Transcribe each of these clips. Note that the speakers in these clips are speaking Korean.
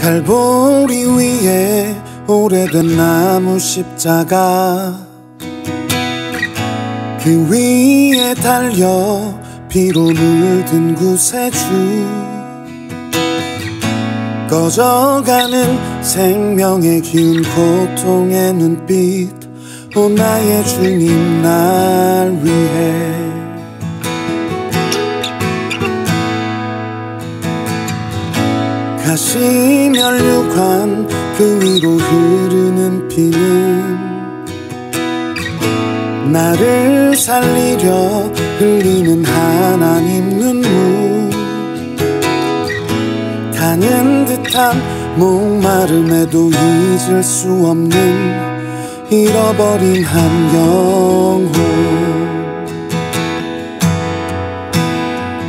갈보리 위에 오래된 나무 십자가, 그 위에 달려 피로 물든 구세주, 꺼져가는 생명의 기운, 고통의 눈빛, 오 나의 주님 날 위해. 가시 면류관 그 위로 흐르는 피는 나를 살리려 흘리는 하나님 눈물, 가는 듯한 목마름에도 잊을 수 없는 잃어버린 한 영혼.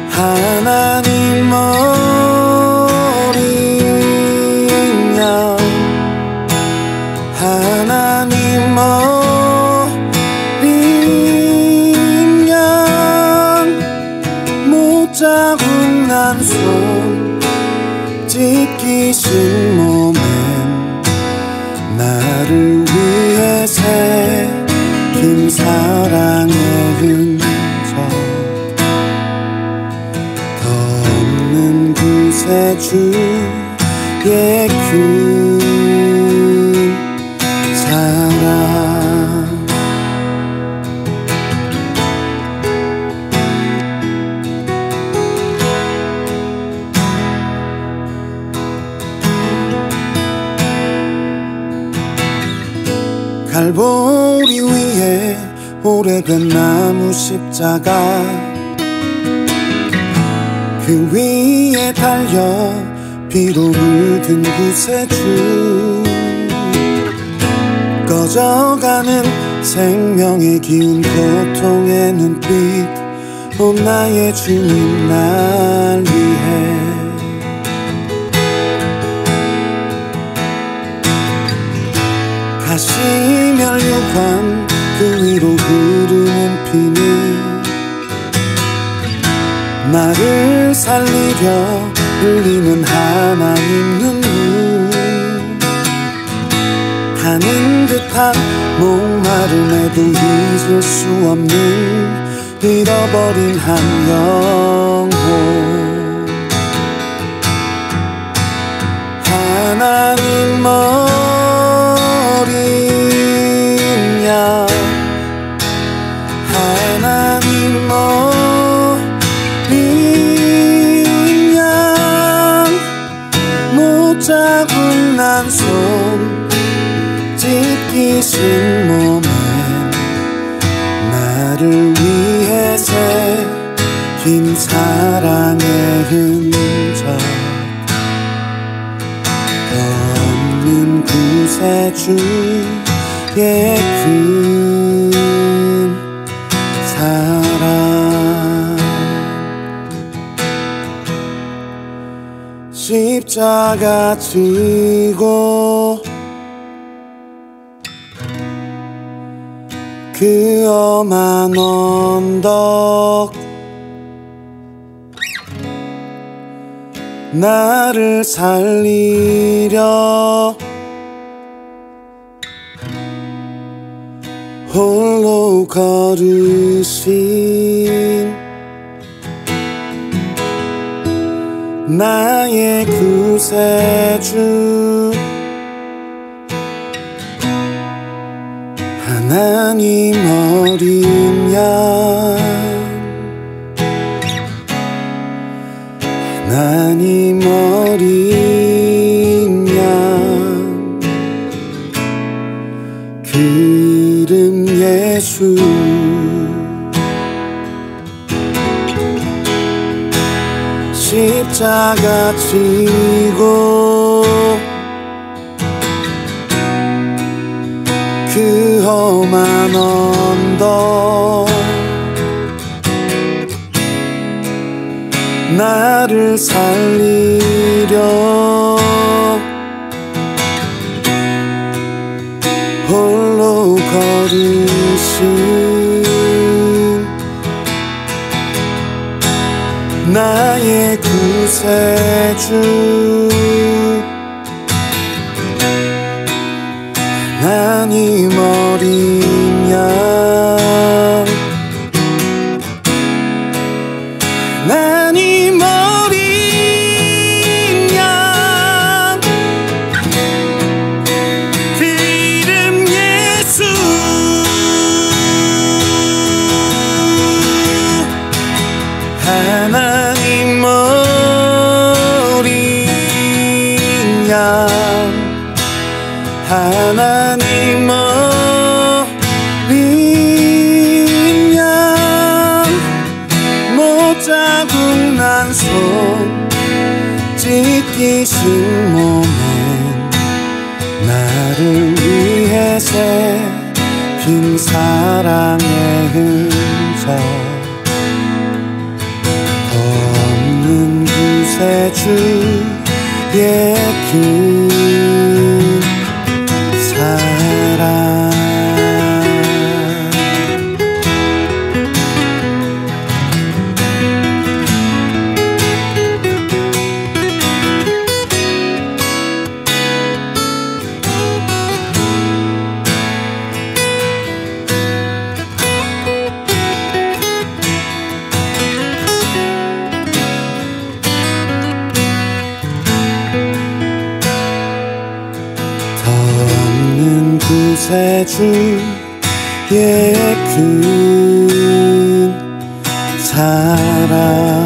하나님 자국 난 손 지키신 몸엔 나를 위해 새긴 사랑의 흔적, 덧없는 구세주의 큰 사랑. 갈보리 위에 오래된 나무 십자가, 그 위에 달려 피로 물든 구세주, 꺼져가는 생명의 기운, 고통의 눈빛, 오 나의 주님 날 위해. 다시 면류관 그 위로 흐르는 피는 나를 살리려 흘리는 하나님 눈물, 가는 듯한 목마름에도 잊을 수 없는 잃어버린 한 영혼. 하나님 자국 난 손 지키신 몸에 나를 위해 새긴 사랑의 흔적, 덧없는 구세주의 큰 사랑. 십자가 지고 그 험한 언덕 나를 살리려 홀로 걸으신 나의 구세주 하나님 어린 양, 하나님 어린 양, 그 이름 예수. 십자가 지고 그 험한 언덕 나를 살리려 홀로 걸으신 나의 구세주 하나님 어린 양, 하나님 어린 양, 그 이름 예수. 하나님 어린 양, 하나님 어린 양, 못 자국 난 손 찢기신 몸에 나를 위해 새긴 사랑의 흔적, 없는 구세주의 그 구세주의 큰 사랑.